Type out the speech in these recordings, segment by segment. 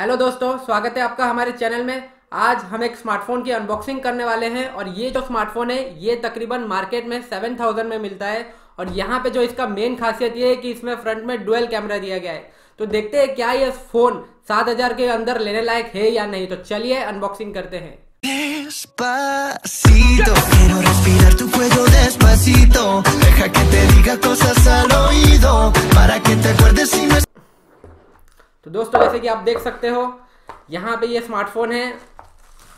Hello दोस्तों, स्वागत है आपका हमारे चैनल में। आज हम एक स्मार्टफोन की अनबॉक्सिंग करने वाले हैं और ये जो स्मार्टफोन है ये तकरीबन मार्केट में 7000 में मिलता है और यहाँ पे जो इसका मेन खासियत ये है कि इसमें फ्रंट में डुअल कैमरा दिया गया है। तो देखते हैं क्या ये फोन 7000 के अंदर लेने लायक है या नहीं। तो चलिए अनबॉक्सिंग करते हैं। तो दोस्तों जैसे कि आप देख सकते हो यहाँ पे ये स्मार्टफोन है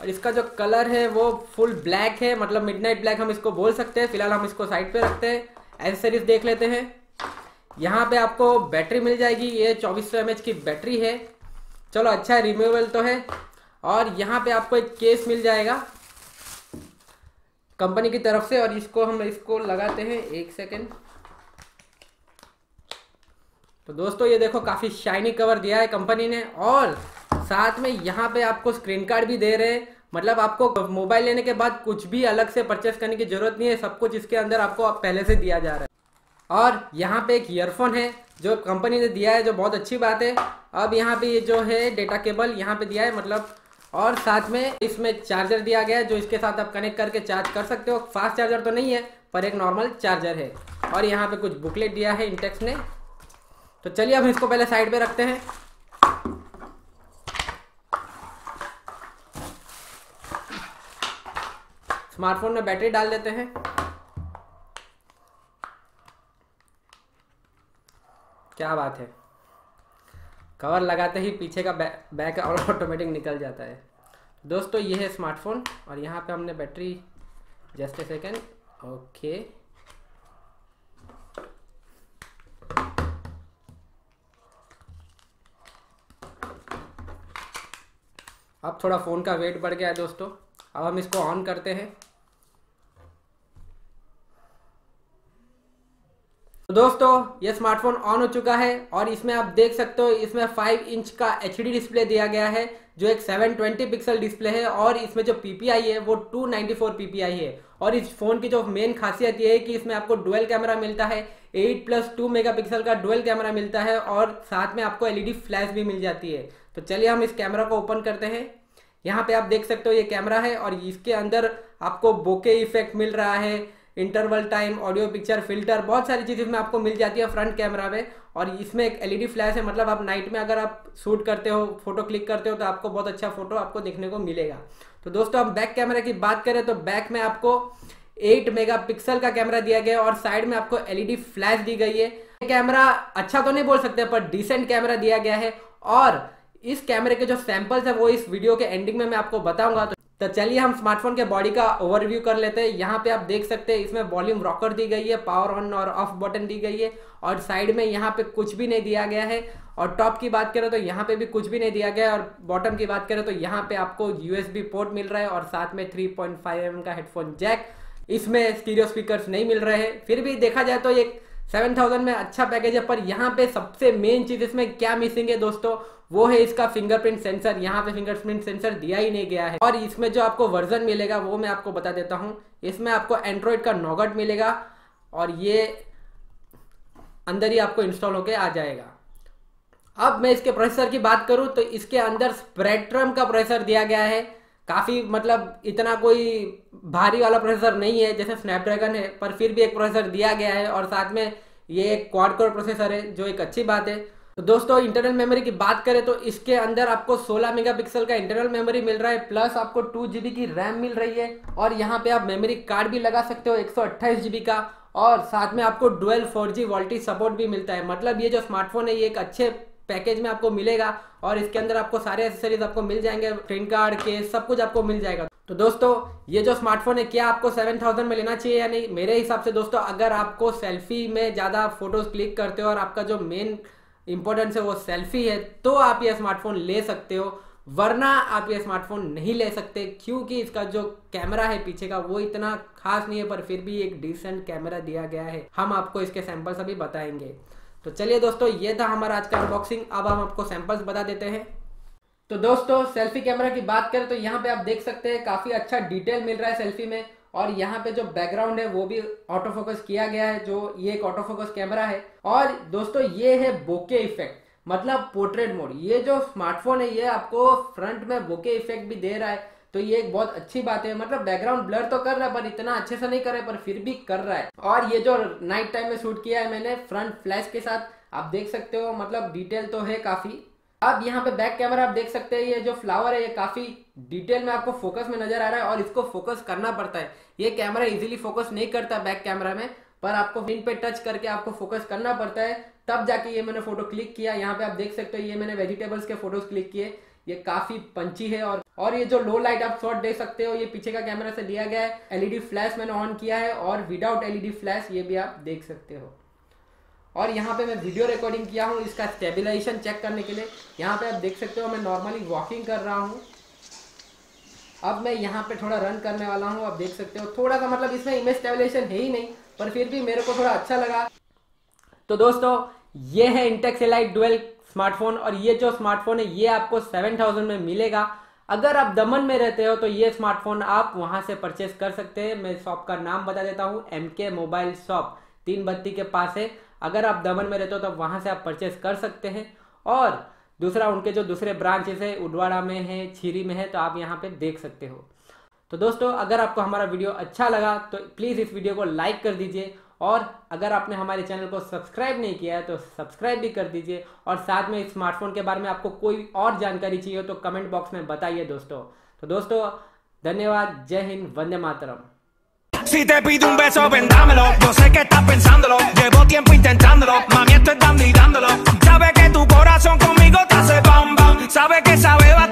और इसका जो कलर है वो फुल ब्लैक है, मतलब मिडनाइट ब्लैक हम इसको बोल सकते हैं। फिलहाल हम इसको साइड पे रखते हैं, एसेसरीज देख लेते हैं। यहाँ पे आपको बैटरी मिल जाएगी, ये 2400 mAh की बैटरी है। चलो अच्छा है, रिमूवेबल तो है। और यहाँ पे आपको एक केस मिल जाएगा कंपनी की तरफ से और इसको हम लगाते हैं। एक सेकेंड। तो दोस्तों ये देखो काफ़ी शाइनी कवर दिया है कंपनी ने और साथ में यहाँ पे आपको स्क्रीन कार्ड भी दे रहे हैं, मतलब आपको मोबाइल लेने के बाद कुछ भी अलग से परचेस करने की ज़रूरत नहीं है, सब कुछ इसके अंदर आपको पहले से दिया जा रहा है। और यहाँ पे एक ईयरफोन है जो कंपनी ने दिया है, जो बहुत अच्छी बात है। अब यहाँ पे ये जो है डेटा केबल यहाँ पर दिया है, मतलब और साथ में इसमें चार्जर दिया गया है जो इसके साथ आप कनेक्ट करके चार्ज कर सकते हो। फास्ट चार्जर तो नहीं है पर एक नॉर्मल चार्जर है। और यहाँ पर कुछ बुकलेट दिया है इंटेक्स ने। तो चलिए अब इसको पहले साइड पे रखते हैं। स्मार्टफोन में बैटरी डाल देते हैं। क्या बात है, कवर लगाते ही पीछे का बैक और ऑटोमेटिक निकल जाता है। दोस्तों ये है स्मार्टफोन और यहाँ पे हमने battery, just a second, okay. अब थोड़ा फ़ोन का वेट बढ़ गया है दोस्तों। अब हम इसको ऑन करते हैं। तो दोस्तों ये स्मार्टफोन ऑन हो चुका है और इसमें आप देख सकते हो इसमें 5 इंच का HD डिस्प्ले दिया गया है जो एक 720 पिक्सल डिस्प्ले है और इसमें जो PPI है वो 294 PPI है। और इस फ़ोन की जो मेन खासियत ये है कि इसमें आपको डुअल कैमरा मिलता है, 8+2 मेगापिक्सल का डुअल कैमरा मिलता है और साथ में आपको LED फ्लैश भी मिल जाती है। तो चलिए हम इस कैमरा को ओपन करते हैं। यहाँ पे आप देख सकते हो ये कैमरा है और इसके अंदर आपको बोके इफेक्ट मिल रहा है, interval time, audio, picture filter, बहुत सारी चीज़ें इसमें आपको मिल जाती है फ्रंट कैमरा में। और इसमें एक LED फ्लैश है, मतलब आप नाइट में अगर आप शूट करते हो, फोटो क्लिक करते हो तो आपको बहुत अच्छा फोटो आपको देखने को मिलेगा। तो दोस्तों हम बैक कैमरा की बात करें तो बैक में आपको 8 मेगापिक्सल का कैमरा दिया गया है और साइड में आपको LED फ्लैश दी गई है। कैमरा अच्छा तो नहीं बोल सकते पर डिसेंट कैमरा दिया गया है और इस कैमरे के जो सैंपल्स है वो इस वीडियो के एंडिंग में मैं आपको बताऊंगा। तो चलिए हम स्मार्टफोन के बॉडी का ओवरव्यू कर लेते हैं। यहाँ पे आप देख सकते हैं इसमें वॉल्यूम रॉकर दी गई है, पावर ऑन और ऑफ बटन दी गई है और साइड में यहाँ पे कुछ भी नहीं दिया गया है। और टॉप की बात करें तो यहाँ पे भी कुछ भी नहीं दिया गया है और बॉटम की बात करें तो यहाँ पे आपको USB पोर्ट मिल रहा है और साथ में 3.5mm का हेडफोन जैक। इसमें स्टीरियो स्पीकर्स नहीं मिल रहे हैं, फिर भी देखा जाए तो ये 7000 में अच्छा पैकेज है। पर यहाँ पे सबसे मेन चीज़ इसमें क्या मिसिंग है दोस्तों, वो है इसका फिंगरप्रिंट सेंसर। यहाँ पे फिंगरप्रिंट सेंसर दिया ही नहीं गया है। और इसमें जो आपको वर्जन मिलेगा वो मैं आपको बता देता हूँ। इसमें आपको एंड्रॉयड का नॉगट मिलेगा और ये अंदर ही आपको इंस्टॉल होके आ जाएगा। अब मैं इसके प्रोसेसर की बात करूँ तो इसके अंदर स्प्रेडट्रम का प्रोसेसर दिया गया है। काफ़ी मतलब इतना कोई भारी वाला प्रोसेसर नहीं है जैसे स्नैपड्रैगन है, पर फिर भी एक प्रोसेसर दिया गया है और साथ में ये एक क्वाड कोर प्रोसेसर है जो एक अच्छी बात है। तो दोस्तों इंटरनल मेमोरी की बात करें तो इसके अंदर आपको 16 मेगापिक्सल का इंटरनल मेमोरी मिल रहा है, प्लस आपको 2 GB की RAM मिल रही है। और यहाँ पे आप मेमोरी कार्ड भी लगा सकते हो 128 GB का और साथ में आपको डुअल 4G वोल्टेज सपोर्ट भी मिलता है। मतलब ये जो स्मार्टफोन है ये एक अच्छे पैकेज में आपको मिलेगा और इसके अंदर आपको सारे एसेसरीज आपको मिल जाएंगे, स्क्रीन कार्ड, केस, सब कुछ आपको मिल जाएगा। तो दोस्तों ये जो स्मार्टफोन है क्या आपको 7000 में लेना चाहिए या नहीं? मेरे हिसाब से दोस्तों अगर आपको सेल्फी में ज़्यादा फोटोज क्लिक करते हो और आपका जो मेन इम्पोर्टेंस है वो सेल्फी है तो आप ये स्मार्टफोन ले सकते हो, वरना आप ये स्मार्टफोन नहीं ले सकते क्योंकि इसका जो कैमरा है पीछे का वो इतना खास नहीं है, पर फिर भी एक डिसेंट कैमरा दिया गया है। हम आपको इसके सैंपल्स अभी बताएंगे। तो चलिए दोस्तों ये था हमारा आज का अनबॉक्सिंग। अब हम आपको सैंपल्स बता देते हैं। तो दोस्तों सेल्फी कैमरा की बात करें तो यहाँ पे आप देख सकते हैं काफ़ी अच्छा डिटेल मिल रहा है सेल्फी में। और यहाँ पे जो बैकग्राउंड है वो भी ऑटो फोकस किया गया है, जो ये एक ऑटो फोकस कैमरा है। और दोस्तों ये है बोके इफेक्ट, मतलब पोर्ट्रेट मोड। ये जो स्मार्टफोन है ये आपको फ्रंट में बोके इफेक्ट भी दे रहा है, तो ये एक बहुत अच्छी बात है। मतलब बैकग्राउंड ब्लर तो कर रहा है पर इतना अच्छे से नहीं कर रहा है, पर फिर भी कर रहा है। और ये जो नाइट टाइम में शूट किया है मैंने फ्रंट फ्लैश के साथ, आप देख सकते हो मतलब डिटेल तो है काफी। अब यहाँ पे बैक कैमरा आप देख सकते हैं, ये जो फ्लावर है ये काफी डिटेल में आपको फोकस में नजर आ रहा है और इसको फोकस करना पड़ता है। ये कैमरा इजीली फोकस नहीं करता बैक कैमरा में, पर आपको पिन पे टच करके आपको फोकस करना पड़ता है, तब जाके ये मैंने फोटो क्लिक किया। यहाँ पे आप देख सकते हो ये मैंने वेजिटेबल्स के फोटोज क्लिक किए, ये काफी पंची है। और ये जो लो लाइट आप शॉट देख सकते हो ये पीछे का कैमरा से लिया गया है। एलईडी फ्लैश मैंने ऑन किया है और विदाउट एलईडी फ्लैश ये भी आप देख सकते हो। और यहाँ पे मैं वीडियो रिकॉर्डिंग किया हूँ इसका स्टेबलाइजेशन चेक करने के लिए। यहाँ पे आप देख सकते हो मैं नॉर्मली वॉकिंग कर रहा हूँ। अब मैं यहाँ पे थोड़ा रन करने वाला हूँ, आप देख सकते हो थोड़ा सा मतलब इसमें इमेज स्टेबलाइजेशन है ही नहीं, पर फिर भी मेरे को थोड़ा अच्छा लगा। तो दोस्तों ये है इंटेक्स एलाइट डुएल स्मार्टफोन, और ये जो स्मार्टफोन है ये आपको 7000 में मिलेगा। अगर आप दमन में रहते हो तो ये स्मार्टफोन आप वहाँ से परचेस कर सकते हैं। मैं शॉप का नाम बता देता हूँ, MK मोबाइल शॉप 3 बत्ती के पास है। अगर आप दमन में रहते हो तो वहाँ से आप परचेस कर सकते हैं। और दूसरा उनके जो दूसरे ब्रांचेस है उडवाड़ा में है, छीरी में है, तो आप यहाँ पे देख सकते हो। तो दोस्तों अगर आपको हमारा वीडियो अच्छा लगा तो प्लीज़ इस वीडियो को लाइक कर दीजिए, और अगर आपने हमारे चैनल को सब्सक्राइब नहीं किया है तो सब्सक्राइब भी कर दीजिए। और साथ में इस स्मार्टफोन के बारे में आपको कोई और जानकारी चाहिए हो तो कमेंट बॉक्स में बताइए दोस्तों। तो दोस्तों धन्यवाद, जय Hind, Vande Mataram. Si te pido un beso, vendámelo. Yo sé que estás pensándolo. Llevo tiempo intentándolo. Mami, esto es dando y dándolo. Sabe que tu corazón conmigo te hace bam bam. Sabe que sabe bailar.